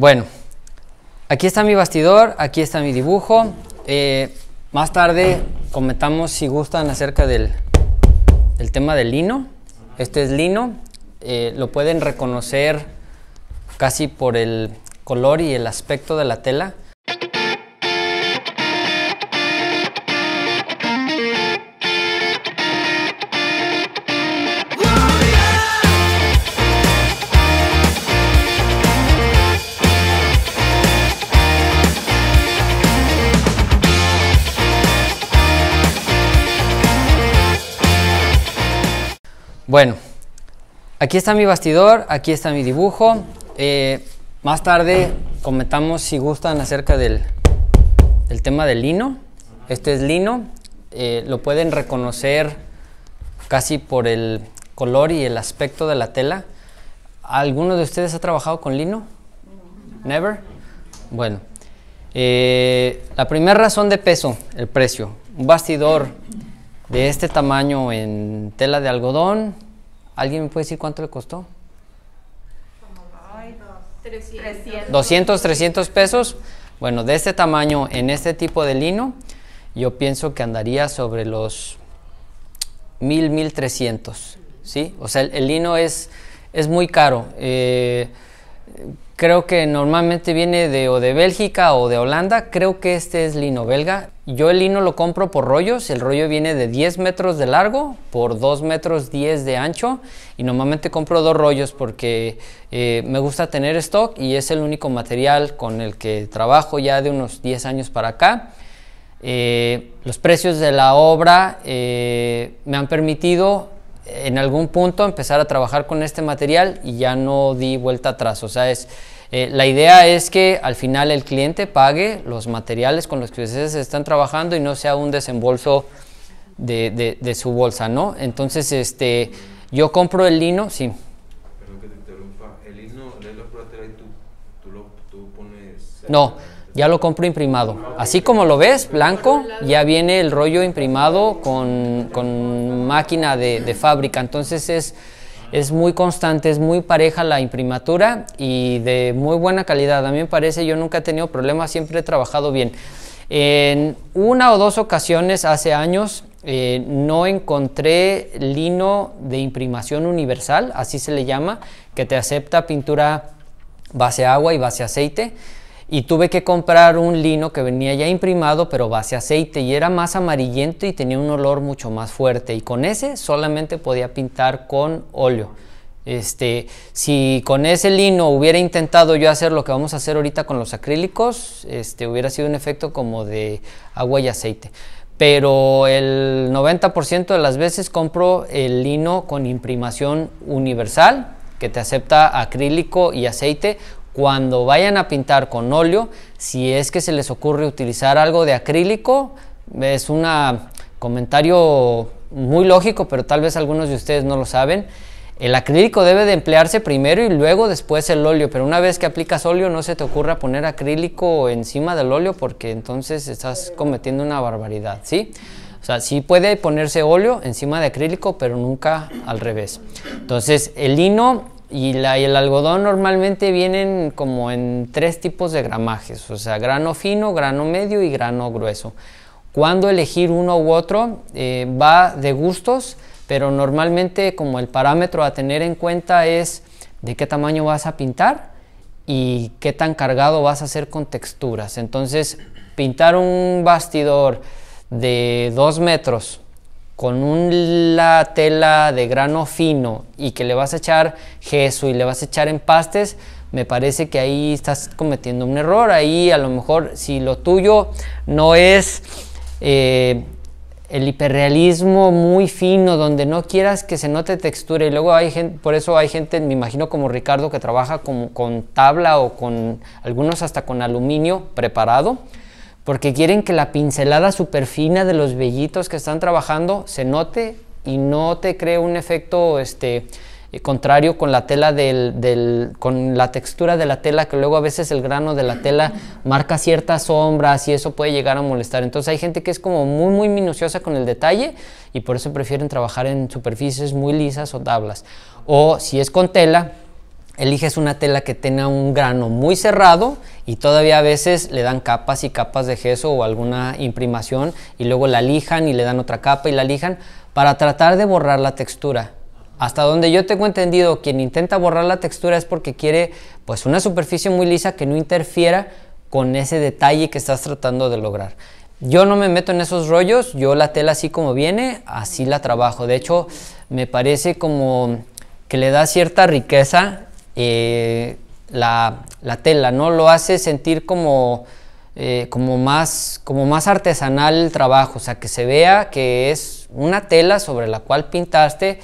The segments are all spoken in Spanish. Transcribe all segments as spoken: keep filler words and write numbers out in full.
Bueno, aquí está mi bastidor, aquí está mi dibujo. Eh, más tarde comentamos, si gustan, acerca del, del tema del lino. Este es lino, eh, lo pueden reconocer casi por el color y el aspecto de la tela. Bueno, aquí está mi bastidor, aquí está mi dibujo. Eh, más tarde comentamos, si gustan, acerca del, del tema del lino. Este es lino, eh, lo pueden reconocer casi por el color y el aspecto de la tela. ¿Alguno de ustedes ha trabajado con lino? ¿Never? Bueno, eh, la primera razón de peso, el precio. Un bastidor de este tamaño en tela de algodón, ¿alguien me puede decir cuánto le costó? doscientos, trescientos pesos. Bueno, de este tamaño en este tipo de lino, yo pienso que andaría sobre los mil, mil trescientos, ¿sí? O sea, el, el lino es, es muy caro. Eh, creo que normalmente viene de, o de Bélgica o de Holanda. Creo que este es lino belga. Yo el lino lo compro por rollos. El rollo viene de diez metros de largo por dos metros diez de ancho, y normalmente compro dos rollos porque eh, me gusta tener stock, y es el único material con el que trabajo ya de unos diez años para acá. Eh, los precios de la obra eh, me han permitido en algún punto empezar a trabajar con este material, y ya no di vuelta atrás. O sea, es, eh, la idea es que al final el cliente pague los materiales con los que ustedes están trabajando y no sea un desembolso de, de, de su bolsa, ¿no? Entonces, este, yo compro el lino, sí. Perdón que te interrumpa, el lino, lees la prueba y tú, tú, lo, tú pones... No, ya lo compro imprimado. Así como lo ves, blanco, ya viene el rollo imprimado con, con máquina de, de fábrica. Entonces es, es muy constante, es muy pareja la imprimatura y de muy buena calidad. A mí me parece, yo nunca he tenido problemas, siempre he trabajado bien. En una o dos ocasiones hace años eh, no encontré lino de imprimación universal, así se le llama, que te acepta pintura base agua y base aceite. Y tuve que comprar un lino que venía ya imprimado, pero base aceite, y era más amarillento y tenía un olor mucho más fuerte. Y con ese solamente podía pintar con óleo. Este, si con ese lino hubiera intentado yo hacer lo que vamos a hacer ahorita con los acrílicos, este, hubiera sido un efecto como de agua y aceite. Pero el noventa por ciento de las veces compro el lino con imprimación universal, que te acepta acrílico y aceite. Cuando vayan a pintar con óleo, si es que se les ocurre utilizar algo de acrílico, es un comentario muy lógico, pero tal vez algunos de ustedes no lo saben. El acrílico debe de emplearse primero y luego después el óleo, pero una vez que aplicas óleo no se te ocurra poner acrílico encima del óleo, porque entonces estás cometiendo una barbaridad, ¿sí? O sea, sí puede ponerse óleo encima de acrílico, pero nunca al revés. Entonces, el lino Y, la, y el algodón normalmente vienen como en tres tipos de gramajes, o sea, grano fino, grano medio y grano grueso. Cuando elegir uno u otro eh, va de gustos, pero normalmente como el parámetro a tener en cuenta es de qué tamaño vas a pintar y qué tan cargado vas a hacer con texturas. Entonces, pintar un bastidor de dos metros con una tela de grano fino y que le vas a echar gesso y le vas a echar empastes, me parece que ahí estás cometiendo un error. Ahí a lo mejor, si lo tuyo no es eh, el hiperrealismo muy fino, donde no quieras que se note textura, y luego hay gente, por eso hay gente, me imagino, como Ricardo, que trabaja con, con tabla o con algunos hasta con aluminio preparado, porque quieren que la pincelada súper fina de los vellitos que están trabajando se note y no te cree un efecto este, contrario con la tela del, del, con la textura de la tela, que luego a veces el grano de la tela marca ciertas sombras y eso puede llegar a molestar. Entonces hay gente que es como muy muy minuciosa con el detalle y por eso prefieren trabajar en superficies muy lisas o tablas. O si es con tela, eliges una tela que tenga un grano muy cerrado, y todavía a veces le dan capas y capas de gesso o alguna imprimación, y luego la lijan y le dan otra capa y la lijan para tratar de borrar la textura. Hasta donde yo tengo entendido, quien intenta borrar la textura es porque quiere, pues, una superficie muy lisa que no interfiera con ese detalle que estás tratando de lograr. Yo no me meto en esos rollos, yo la tela así como viene, así la trabajo. De hecho, me parece como que le da cierta riqueza eh, la, la tela, ¿no? Lo hace sentir como, eh, como, más, como más artesanal el trabajo, o sea, que se vea que es una tela sobre la cual pintaste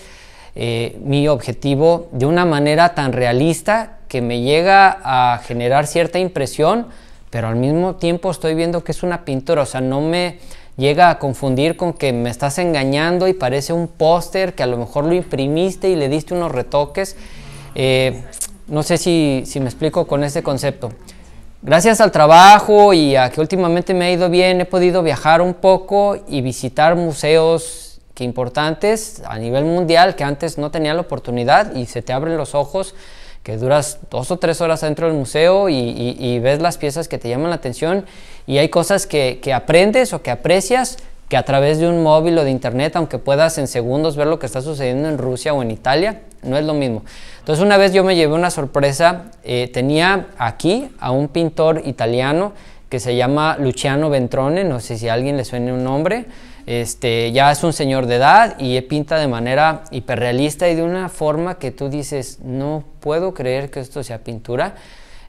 eh, mi objetivo de una manera tan realista que me llega a generar cierta impresión, pero al mismo tiempo estoy viendo que es una pintura. O sea, no me llega a confundir con que me estás engañando y parece un póster que a lo mejor lo imprimiste y le diste unos retoques. Eh, no sé si, si me explico con este concepto. Gracias al trabajo y a que últimamente me ha ido bien, he podido viajar un poco y visitar museos que importantes a nivel mundial que antes no tenía la oportunidad, y se te abren los ojos, que duras dos o tres horas dentro del museo y, y, y ves las piezas que te llaman la atención, y hay cosas que, que aprendes o que aprecias que a través de un móvil o de internet, aunque puedas en segundos ver lo que está sucediendo en Rusia o en Italia, no es lo mismo. Entonces, una vez yo me llevé una sorpresa. Eh, tenía aquí a un pintor italiano que se llama Luciano Ventrone, no sé si a alguien le suene un nombre. Este, ya es un señor de edad y pinta de manera hiperrealista y de una forma que tú dices, no puedo creer que esto sea pintura.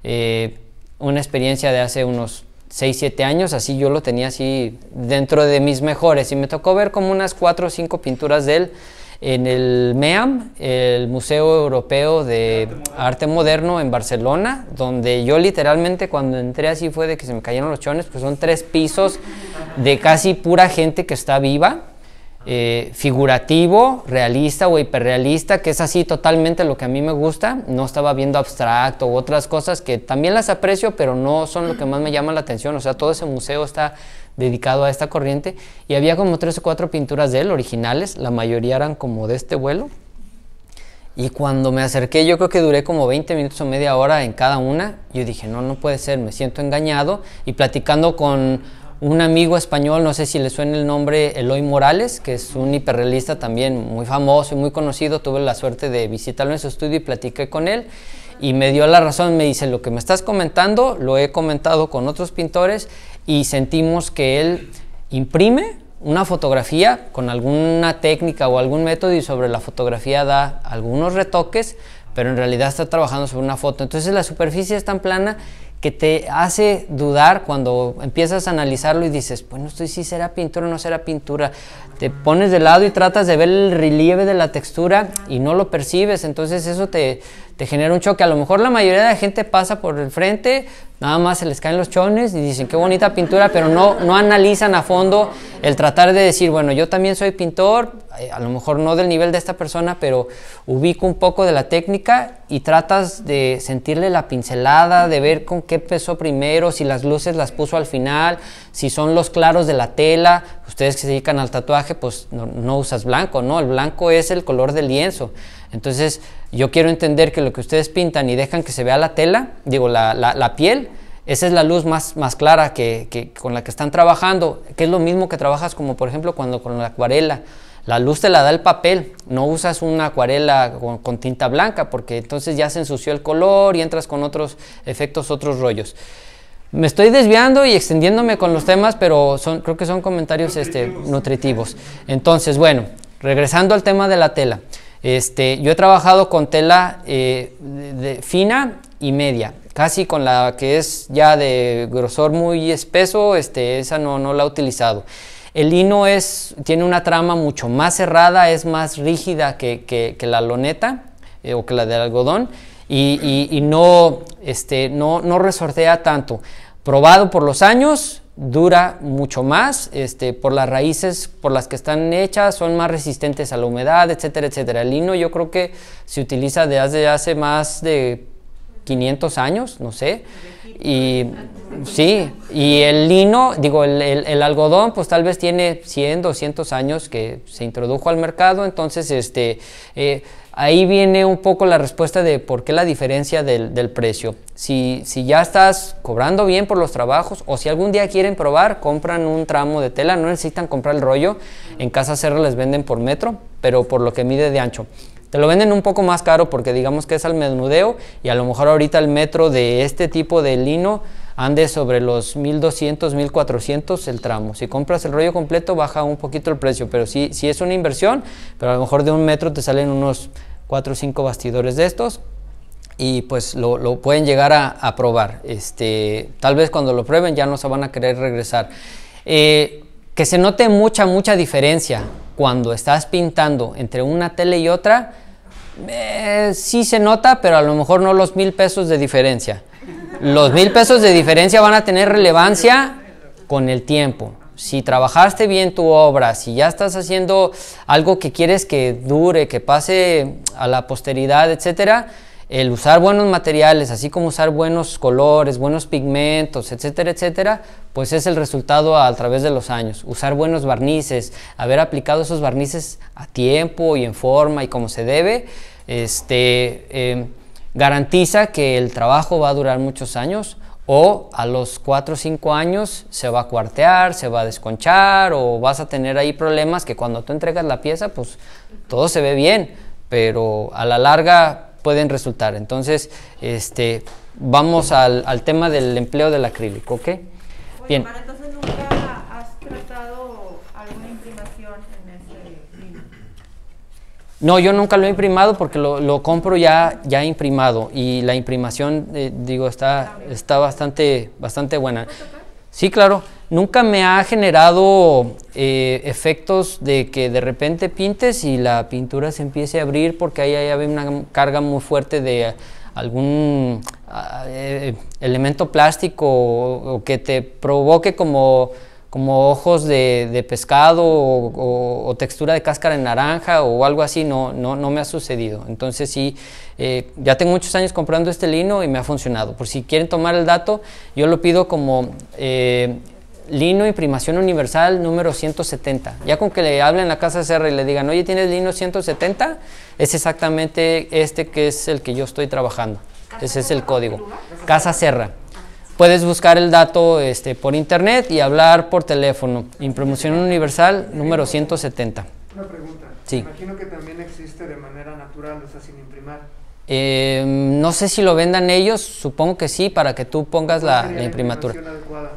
Eh, una experiencia de hace unos seis, siete años, así yo lo tenía así dentro de mis mejores, y me tocó ver como unas cuatro o cinco pinturas de él en el MEAM, el Museo Europeo de Arte Moderno en Barcelona, donde yo literalmente cuando entré así fue de que se me cayeron los chones, pues son tres pisos de casi pura gente que está viva, eh, figurativo, realista o hiperrealista, que es así totalmente lo que a mí me gusta. No estaba viendo abstracto u otras cosas que también las aprecio, pero no son lo que más me llama la atención. O sea, todo ese museo está dedicado a esta corriente, y había como tres o cuatro pinturas de él originales, la mayoría eran como de este vuelo, y cuando me acerqué yo creo que duré como veinte minutos o media hora en cada una. Yo dije, no, no puede ser, me siento engañado. Y platicando con un amigo español, no sé si le suena el nombre, Eloy Morales, que es un hiperrealista también muy famoso y muy conocido, tuve la suerte de visitarlo en su estudio y platiqué con él, y me dio la razón. Me dice, lo que me estás comentando lo he comentado con otros pintores, y sentimos que él imprime una fotografía con alguna técnica o algún método, y sobre la fotografía da algunos retoques, pero en realidad está trabajando sobre una foto. Entonces la superficie es tan plana que te hace dudar cuando empiezas a analizarlo y dices, bueno, esto sí será pintura o no será pintura. Te pones de lado y tratas de ver el relieve de la textura y no lo percibes. Entonces eso te, te genera un choque. A lo mejor la mayoría de la gente pasa por el frente, nada más se les caen los chones y dicen, qué bonita pintura, pero no, no analizan a fondo el tratar de decir, bueno, yo también soy pintor, a lo mejor no del nivel de esta persona, pero ubico un poco de la técnica, y tratas de sentirle la pincelada, de ver con qué empezó primero, si las luces las puso al final, si son los claros de la tela. Ustedes que se dedican al tatuaje, pues no, no usas blanco, ¿no? El blanco es el color del lienzo. Entonces yo quiero entender que lo que ustedes pintan y dejan que se vea la tela, digo, la, la, la piel, esa es la luz más, más clara que, que con la que están trabajando, que es lo mismo que trabajas como por ejemplo cuando con la acuarela. La luz te la da el papel, no usas una acuarela con, con tinta blanca, porque entonces ya se ensució el color y entras con otros efectos, otros rollos. Me estoy desviando y extendiéndome con los temas, pero son, creo que son comentarios nutritivos. Este, nutritivos. Entonces, bueno, regresando al tema de la tela. Este, yo he trabajado con tela eh, de, de fina y media, casi con la que es ya de grosor muy espeso, este, esa no, no la he utilizado. El lino es, tiene una trama mucho más cerrada, es más rígida que, que, que la loneta eh, o que la del algodón, y, y, y no, este, no, no resortea tanto. Probado por los años, dura mucho más, este, por las raíces por las que están hechas, son más resistentes a la humedad, etcétera, etcétera. El lino yo creo que se utiliza desde hace más de quinientos años, no sé. Y sí, y el lino, digo, el, el, el algodón, pues tal vez tiene cien, doscientos años que se introdujo al mercado. Entonces, este, eh, Ahí viene un poco la respuesta de por qué la diferencia del, del precio. Si, si ya estás cobrando bien por los trabajos, o si algún día quieren probar, compran un tramo de tela, no necesitan comprar el rollo. En Casa Serra les venden por metro, pero por lo que mide de ancho. Te lo venden un poco más caro porque digamos que es al menudeo, y a lo mejor ahorita el metro de este tipo de lino ande sobre los mil doscientos, mil cuatrocientos el tramo. Si compras el rollo completo baja un poquito el precio, pero sí, sí es una inversión, pero a lo mejor de un metro te salen unos cuatro o cinco bastidores de estos, y pues lo, lo pueden llegar a, a probar. Este, tal vez cuando lo prueben ya no se van a querer regresar. Eh, que se note mucha, mucha diferencia cuando estás pintando entre una tela y otra, eh, sí se nota, pero a lo mejor no los mil pesos de diferencia. Los mil pesos de diferencia van a tener relevancia con el tiempo. Si trabajaste bien tu obra, si ya estás haciendo algo que quieres que dure, que pase a la posteridad, etcétera, el usar buenos materiales, así como usar buenos colores, buenos pigmentos, etcétera, etcétera, pues es el resultado a, a través de los años. Usar buenos barnices, haber aplicado esos barnices a tiempo y en forma y como se debe, este... Eh, garantiza que el trabajo va a durar muchos años, o a los cuatro o cinco años se va a cuartear, se va a desconchar, o vas a tener ahí problemas que cuando tú entregas la pieza pues todo se ve bien, pero a la larga pueden resultar. Entonces este, vamos al, al tema del empleo del acrílico, ¿ok? Oye, bien. Mara, entonces nunca has tratado alguna imprimación en este lino. No, yo nunca lo he imprimado porque lo, lo compro ya, ya imprimado, y la imprimación, eh, digo, está, está bastante, bastante buena. Sí, claro. Nunca me ha generado eh, efectos de que de repente pintes y la pintura se empiece a abrir porque ahí hay una carga muy fuerte de algún eh, elemento plástico o, o que te provoque como... como ojos de, de pescado o, o, o textura de cáscara de naranja o algo así. No, no, no me ha sucedido. Entonces sí, eh, ya tengo muchos años comprando este lino y me ha funcionado. Por si quieren tomar el dato, yo lo pido como eh, lino imprimación universal número ciento setenta. Ya con que le hablen a la Casa Serra y le digan, oye, ¿tienes lino ciento setenta? Es exactamente este que es el que yo estoy trabajando. Ese es el código. Casa Serra. Puedes buscar el dato este, por internet y hablar por teléfono. Imprimación universal número ciento setenta. Una pregunta. Sí. Imagino que también existe de manera natural, o sea, sin imprimar. Eh, no sé si lo vendan ellos, supongo que sí, para que tú pongas la, la imprimatura. ¿Cuál sería la imprimación adecuada?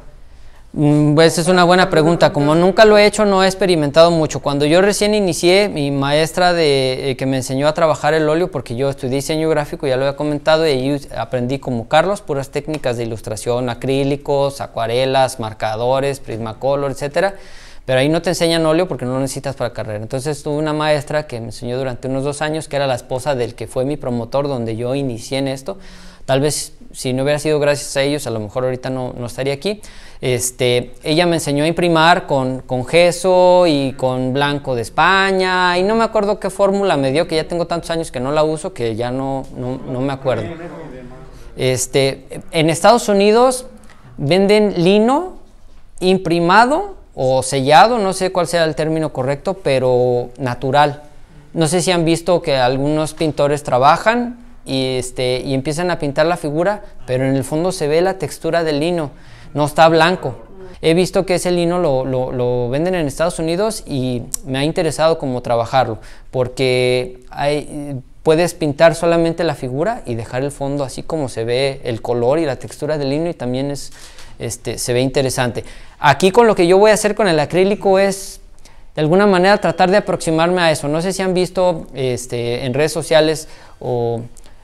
Pues es una buena pregunta. Como nunca lo he hecho, no he experimentado mucho. Cuando yo recién inicié, mi maestra de, eh, que me enseñó a trabajar el óleo, porque yo estudié diseño gráfico, ya lo había comentado, y ahí aprendí como Carlos puras técnicas de ilustración, acrílicos, acuarelas, marcadores, Prismacolor, etcétera. Pero ahí no te enseñan óleo porque no lo necesitas para carrera. Entonces tuve una maestra que me enseñó durante unos dos años, que era la esposa del que fue mi promotor donde yo inicié en esto. Tal vez si no hubiera sido gracias a ellos, a lo mejor ahorita no, no estaría aquí. Este, ella me enseñó a imprimar con, con gesso y con blanco de España, y no me acuerdo qué fórmula me dio, que ya tengo tantos años que no la uso que ya no, no, no me acuerdo. Este, en Estados Unidos venden lino imprimado o sellado, no sé cuál sea el término correcto, pero natural. No sé si han visto que algunos pintores trabajan y, este, y empiezan a pintar la figura, pero en el fondo se ve la textura del lino, no está blanco. He visto que ese lino lo, lo, lo venden en Estados Unidos y me ha interesado cómo trabajarlo, porque hay, puedes pintar solamente la figura y dejar el fondo así como se ve el color y la textura del lino, y también es... Este, se ve interesante. Aquí con lo que yo voy a hacer con el acrílico es de alguna manera tratar de aproximarme a eso. No sé si han visto este, en redes sociales o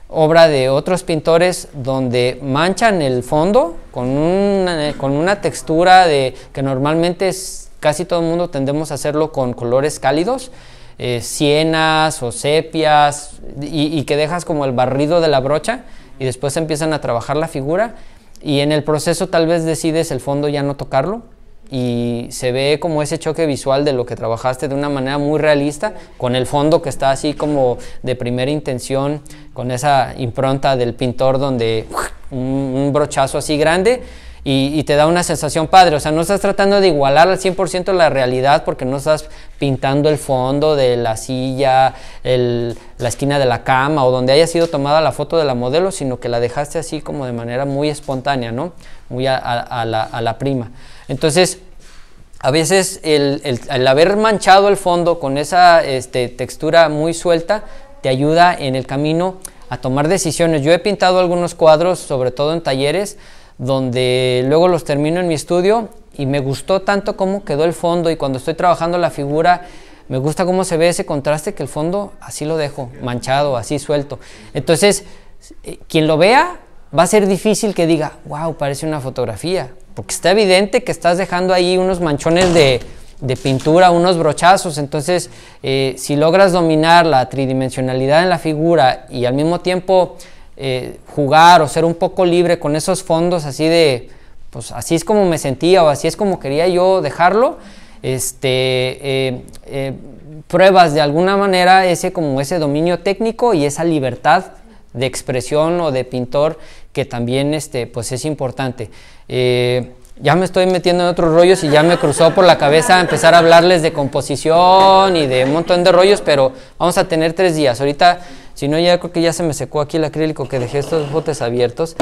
obra de otros pintores donde manchan el fondo con una, con una textura de, que normalmente es, casi todo el mundo tendemos a hacerlo con colores cálidos, eh, sienas o sepias, y, y que dejas como el barrido de la brocha y después empiezan a trabajar la figura. Y en el proceso tal vez decides el fondo ya no tocarlo, y se ve como ese choque visual de lo que trabajaste de una manera muy realista con el fondo que está así como de primera intención, con esa impronta del pintor donde un, un brochazo así grande, y, y te da una sensación padre. O sea, no estás tratando de igualar al cien por ciento la realidad porque no estás pintando el fondo de la silla, el, la esquina de la cama o donde haya sido tomada la foto de la modelo, sino que la dejaste así como de manera muy espontánea, ¿no? Muy a, a, a, la, a la prima. Entonces, a veces el, el, el haber manchado el fondo con esa este, textura muy suelta te ayuda en el camino a tomar decisiones. Yo he pintado algunos cuadros, sobre todo en talleres, donde luego los termino en mi estudio y me gustó tanto cómo quedó el fondo, y cuando estoy trabajando la figura me gusta cómo se ve ese contraste, que el fondo así lo dejo, manchado, así suelto. Entonces, quien lo vea va a ser difícil que diga, wow, parece una fotografía, porque está evidente que estás dejando ahí unos manchones de, de pintura, unos brochazos. Entonces, eh, si logras dominar la tridimensionalidad en la figura y al mismo tiempo eh, jugar o ser un poco libre con esos fondos así de, pues así es como me sentía o así es como quería yo dejarlo, este, eh, eh, pruebas de alguna manera ese, como ese dominio técnico y esa libertad de expresión o de pintor, que también este, pues es importante. Eh, ya me estoy metiendo en otros rollos y ya me cruzó por la cabeza empezar a hablarles de composición y de un montón de rollos, pero vamos a tener tres días. Ahorita, si no, ya creo que ya se me secó aquí el acrílico que dejé estos botes abiertos.